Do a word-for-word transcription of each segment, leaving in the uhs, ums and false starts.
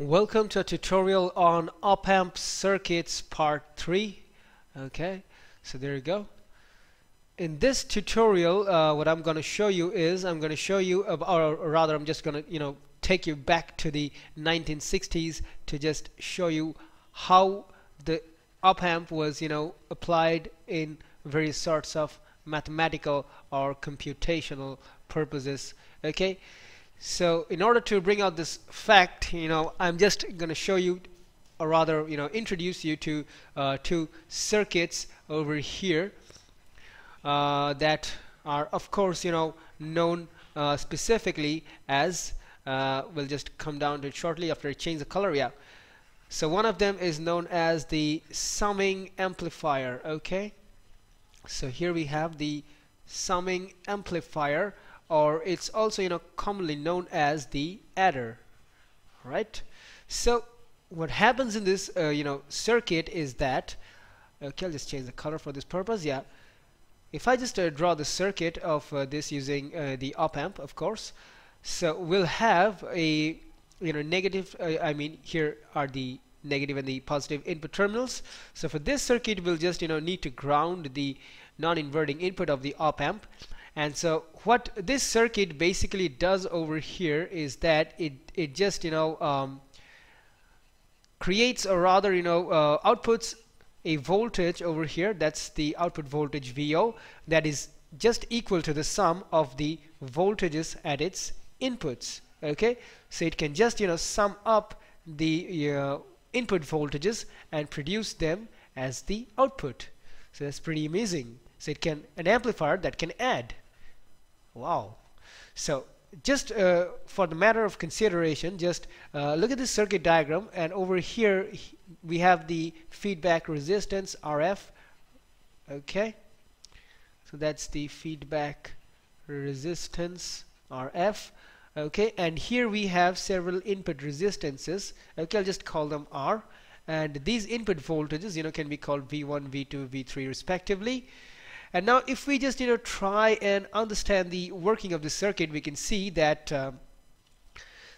Welcome to a tutorial on op-amp circuits part three. Okay, so there you go. In this tutorial, uh, what I'm going to show you is I'm going to show you, or rather I'm just going to, you know, take you back to the nineteen sixties to just show you how the op-amp was, you know, applied in various sorts of mathematical or computational purposes. Okay. So in order to bring out this fact, you know, I'm just going to show you, or rather, you know, introduce you to uh, two circuits over here uh, that are, of course, you know, known uh, specifically as, uh, we'll just come down to it shortly after I change the color, yeah. So one of them is known as the summing amplifier, okay. So here we have the summing amplifier, or it's also, you know, commonly known as the adder, right? So what happens in this uh, you know, circuit is that, okay, I'll just change the color for this purpose, yeah. If I just uh, draw the circuit of uh, this using uh, the op-amp, of course, so we'll have a, you know, negative, uh, I mean, here are the negative and the positive input terminals. So for this circuit, we'll just, you know, need to ground the non-inverting input of the op-amp. And so what this circuit basically does over here is that it it just, you know, um, creates, or rather, you know, uh, outputs a voltage over here. That's the output voltage V O, that is just equal to the sum of the voltages at its inputs. Okay, so it can just, you know, sum up the uh, input voltages and produce them as the output. So that's pretty amazing. So it can, an amplifier that can add. Wow. So just uh, for the matter of consideration, just uh, look at this circuit diagram, and over here we have the feedback resistance R F. Okay, so that's the feedback resistance R F. Okay, and here we have several input resistances. Okay, I'll just call them R, and these input voltages, you know, can be called V one, V two, V three respectively. And now if we just, you know, try and understand the working of the circuit, we can see that uh,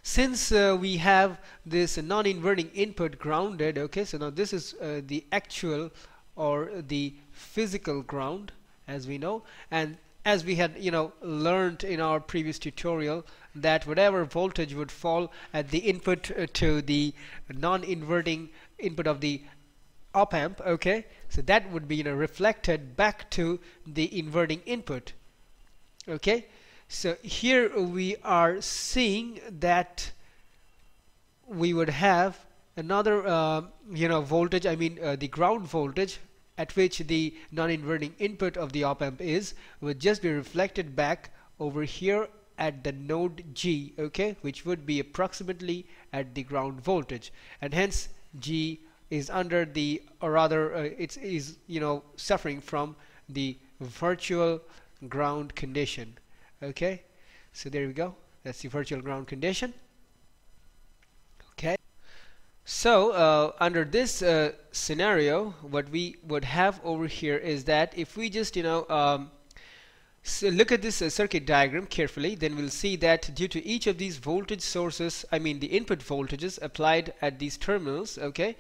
since uh, we have this non-inverting input grounded, okay, so now this is uh, the actual or the physical ground, as we know, and as we had, you know, learned in our previous tutorial, that whatever voltage would fall at the input uh, to the non-inverting input of the op-amp, okay, so that would be, you know, reflected back to the inverting input. Okay, so here we are seeing that we would have another uh, you know, voltage, I mean uh, the ground voltage at which the non-inverting input of the op-amp is, would just be reflected back over here at the node G, okay, which would be approximately at the ground voltage, and hence G is under the, or rather uh, it is, you know, suffering from the virtual ground condition. Okay, so there we go, that's the virtual ground condition. Okay, so uh, under this uh, scenario, what we would have over here is that if we just, you know, um, so look at this uh, circuit diagram carefully, then we'll see that due to each of these voltage sources, I mean the input voltages applied at these terminals, okay,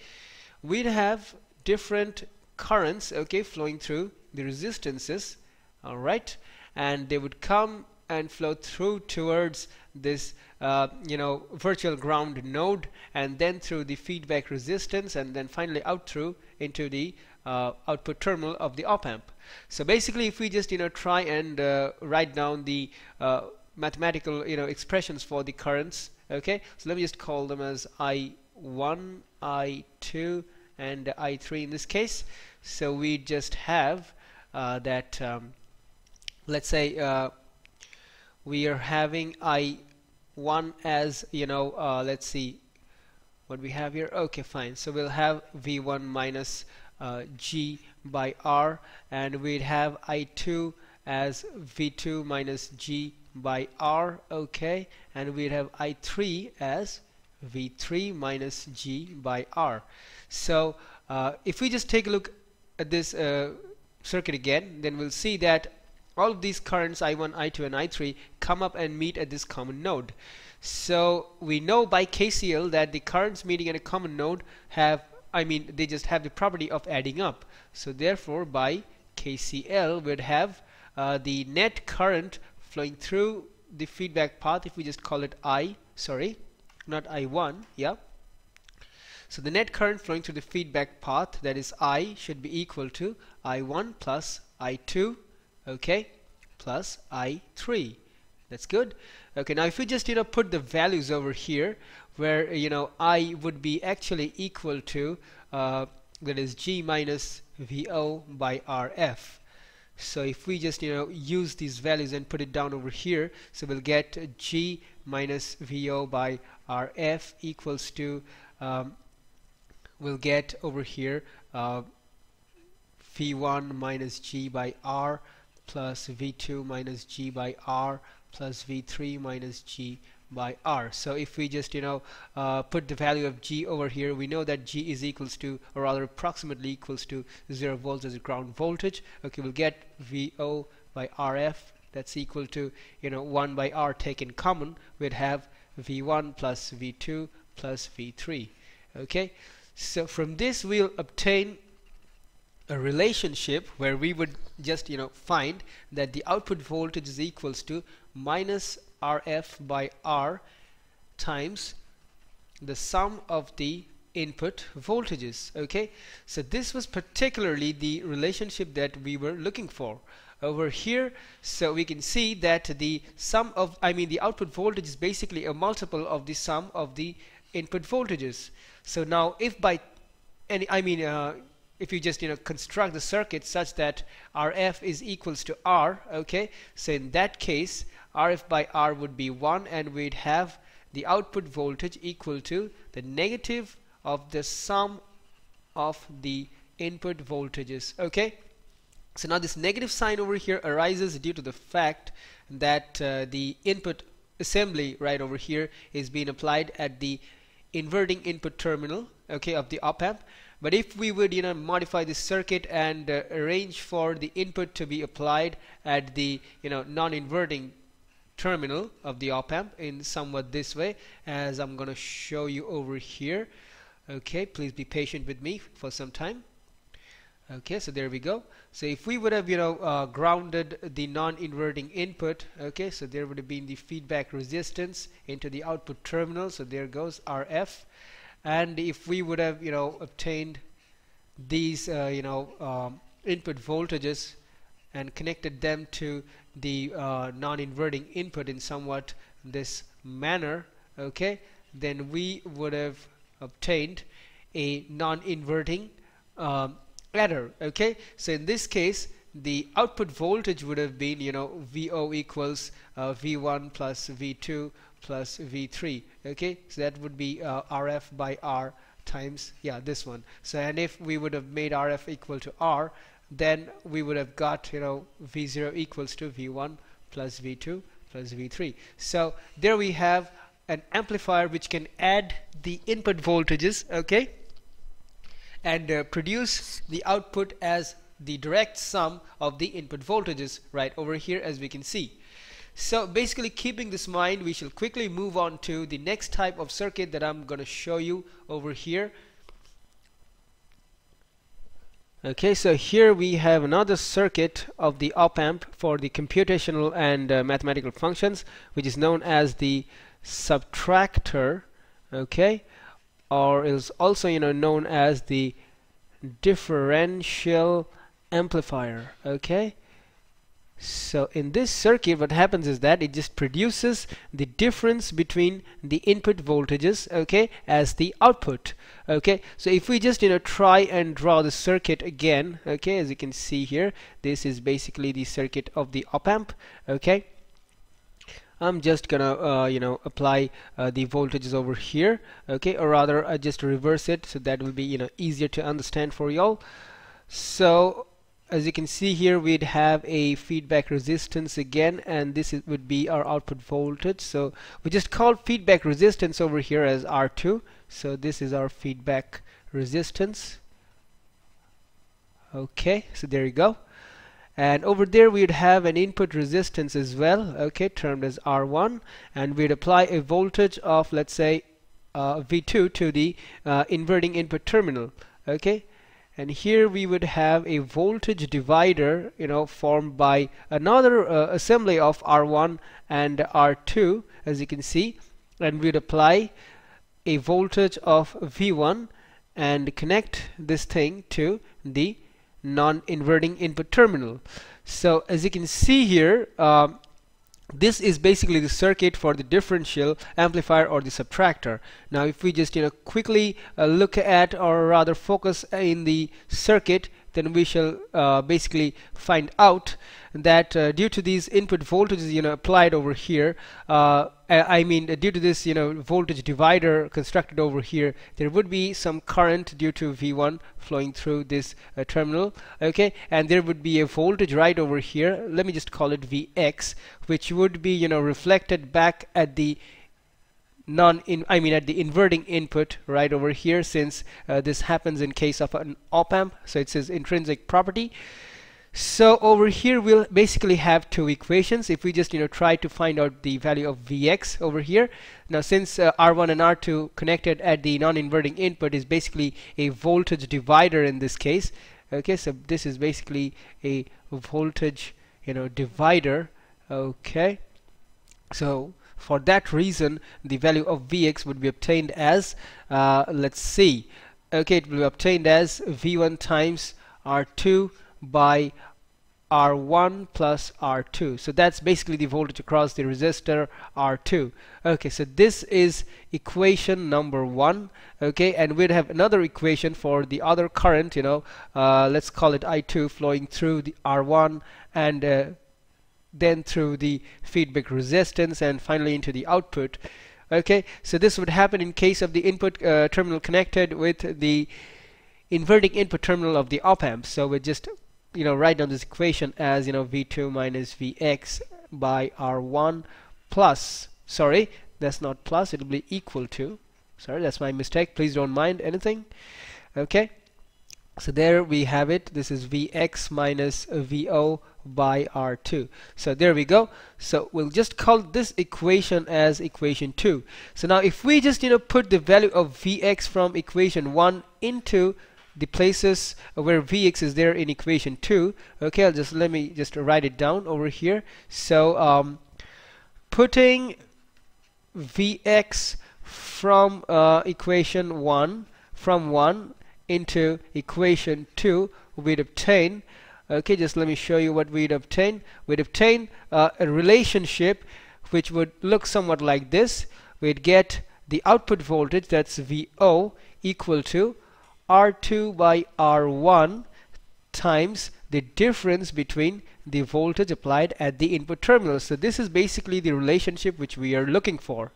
we'd have different currents, okay, flowing through the resistances, all right, and they would come and flow through towards this uh, you know, virtual ground node, and then through the feedback resistance, and then finally out through into the uh, output terminal of the op-amp. So basically, if we just, you know, try and uh, write down the uh, mathematical, you know, expressions for the currents, okay, so let me just call them as I one, I two and I three in this case. So we just have uh, that um, let's say uh, we are having I one as, you know, uh, let's see what we have here. Okay, fine, so we'll have V one minus uh, G by R, and we'd have I two as V two minus G by R, okay, and we'd have I three as V three minus G by R. So uh, if we just take a look at this uh, circuit again, then we'll see that all of these currents I one, I two and I three come up and meet at this common node. So we know by K C L that the currents meeting at a common node have, I mean they just have the property of adding up. So therefore by K C L would have uh, the net current flowing through the feedback path, if we just call it I, sorry not I one, yeah. So the net current flowing through the feedback path, that is I, should be equal to I one plus I two, okay, plus I three. That's good. Okay, now if we just, you know, put the values over here where, you know, I would be actually equal to uh, that is G minus V O by R F. So if we just, you know, use these values and put it down over here, so we'll get G minus V O by R F equals to um, we'll get over here uh, V one minus G by R plus V two minus G by R plus V three minus G by R. So if we just, you know, uh, put the value of G over here, we know that G is equals to, or rather approximately equals to zero volts as a ground voltage. Okay, we'll get V O by R F, that's equal to, you know, one by R taken common, we'd have V one plus V two plus V three. Okay, so from this we'll obtain a relationship where we would just, you know, find that the output voltage is equals to minus R F by R times the sum of the input voltages. Okay, so this was particularly the relationship that we were looking for over here. So we can see that the sum of, I mean the output voltage is basically a multiple of the sum of the input voltages. So now if by any, I mean uh, if you just, you know, construct the circuit such that R F is equals to R, okay, so in that case R F by R would be one, and we'd have the output voltage equal to the negative of the sum of the input voltages. Okay, so now this negative sign over here arises due to the fact that uh, the input assembly right over here is being applied at the inverting input terminal, okay, of the op-amp. But if we would, you know, modify the circuit and uh, arrange for the input to be applied at the, you know, non-inverting terminal of the op-amp in somewhat this way, as I'm going to show you over here. Okay, please be patient with me for some time. Okay, so there we go. So if we would have, you know, uh, grounded the non-inverting input, okay, so there would have been the feedback resistance into the output terminal, so there goes R F. And if we would have, you know, obtained these uh, you know um, input voltages and connected them to the uh, non-inverting input in somewhat this manner, okay, then we would have obtained a non-inverting um, adder. Okay, so in this case the output voltage would have been, you know, V O equals uh, V one plus V two plus V three. Okay, so that would be uh, R F by R times, yeah, this one. So and if we would have made R F equal to R, then we would have got, you know, V zero equals to V one plus V two plus V three. So there we have an amplifier which can add the input voltages, okay, and uh, produce the output as the direct sum of the input voltages right over here, as we can see. So basically, keeping this in mind, we shall quickly move on to the next type of circuit that I'm going to show you over here. Okay, so here we have another circuit of the op-amp for the computational and uh, mathematical functions, which is known as the subtractor, okay, or is also, you know, known as the differential amplifier. Okay, so in this circuit what happens is that it just produces the difference between the input voltages, okay, as the output. Okay, so if we just, you know, try and draw the circuit again, okay, as you can see here, this is basically the circuit of the op-amp. Okay, I'm just gonna uh, you know, apply uh, the voltages over here, okay, or rather I just reverse it, so that will be, you know, easier to understand for y'all. So as you can see here, we'd have a feedback resistance again, and this is, would be our output voltage. So we just call feedback resistance over here as R two. So this is our feedback resistance. Okay, so there you go. And over there we'd have an input resistance as well, okay, termed as R one, and we'd apply a voltage of, let's say, uh, V two to the uh, inverting input terminal, okay. And here we would have a voltage divider, you know, formed by another uh, assembly of R one and R two, as you can see, and we'd apply a voltage of V one and connect this thing to the non-inverting input terminal. So as you can see here, um, this is basically the circuit for the differential amplifier or the subtractor. Now if we just, you know, quickly uh, look at, or rather focus in the circuit, then we shall uh, basically find out that uh, due to these input voltages, you know, applied over here, uh, I mean due to this, you know, voltage divider constructed over here, there would be some current due to V one flowing through this uh, terminal, okay, and there would be a voltage right over here, let me just call it V X, which would be, you know, reflected back at the non in I mean at the inverting input right over here, since uh, this happens in case of an op amp, so it's its intrinsic property. So over here we'll basically have two equations if we just, you know, try to find out the value of Vx over here. Now since uh, R one and R two connected at the non-inverting input is basically a voltage divider in this case, okay, so this is basically a voltage, you know, divider, okay, so for that reason the value of Vx would be obtained as uh, let's see, okay, it will be obtained as V one times R two by R one plus R two. So that's basically the voltage across the resistor R two, okay, so this is equation number one, okay, and we'd have another equation for the other current, you know, uh, let's call it I two, flowing through the R one and uh, then through the feedback resistance and finally into the output, okay. So this would happen in case of the input uh, terminal connected with the inverting input terminal of the op amp, so we just, you know, write down this equation as, you know, V two minus Vx by R one plus, sorry, that's not plus, it'll be equal to, sorry, that's my mistake, please don't mind anything, okay. So there we have it, this is Vx minus Vo by R two. So there we go. So we'll just call this equation as equation two. So now if we just, you know, put the value of Vx from equation one into the places where Vx is there in equation two, okay, I'll just, let me just write it down over here. So um, putting Vx from uh, equation one, from one into equation two, we'd obtain, okay, just let me show you what we'd obtain. We'd obtain uh, a relationship which would look somewhat like this. We'd get the output voltage, that's V O, equal to R two by R one times the difference between the voltage applied at the input terminal. So this is basically the relationship which we are looking for.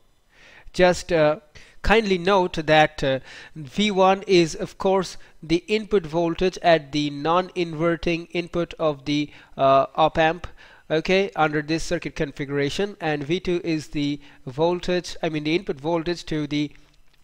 Just uh, kindly note that uh, V one is of course the input voltage at the non-inverting input of the uh, op amp, okay, under this circuit configuration, and V two is the voltage, I mean the input voltage to the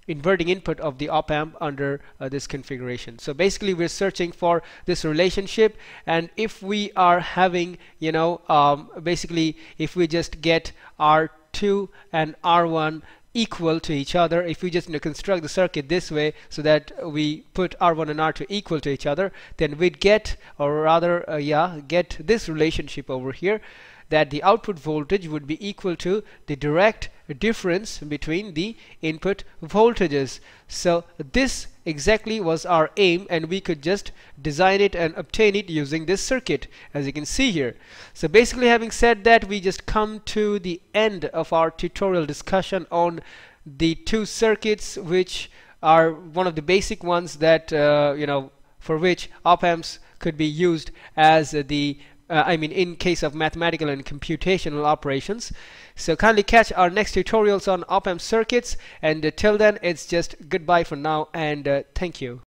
inverting input of the op amp under uh, this configuration. So basically we're searching for this relationship, and if we are having, you know, um, basically if we just get R two and R one equal to each other, if we just, you know, construct the circuit this way so that we put R one and R two equal to each other, then we'd get, or rather uh, yeah, get this relationship over here, that the output voltage would be equal to the direct difference between the input voltages. So this exactly was our aim, and we could just design it and obtain it using this circuit, as you can see here. So basically, having said that, we just come to the end of our tutorial discussion on the two circuits, which are one of the basic ones that uh, you know, for which op amps could be used as uh, the Uh, I mean in case of mathematical and computational operations. So kindly catch our next tutorials on op-amp circuits, and uh, till then it's just goodbye for now, and uh, thank you.